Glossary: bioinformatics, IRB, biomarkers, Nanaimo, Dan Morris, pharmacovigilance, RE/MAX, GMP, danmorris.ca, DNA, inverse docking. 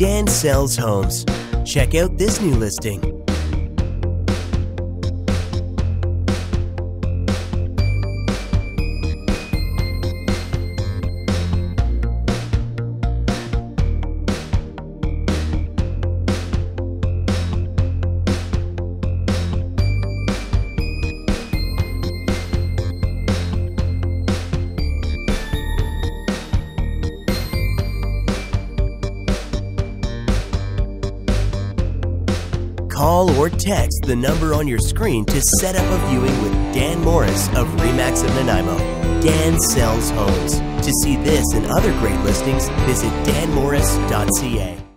Dan sells homes. Check out this new listing. Call or text the number on your screen to set up a viewing with Dan Morris of RE/MAX of Nanaimo. Dan sells homes. To see this and other great listings, visit danmorris.ca.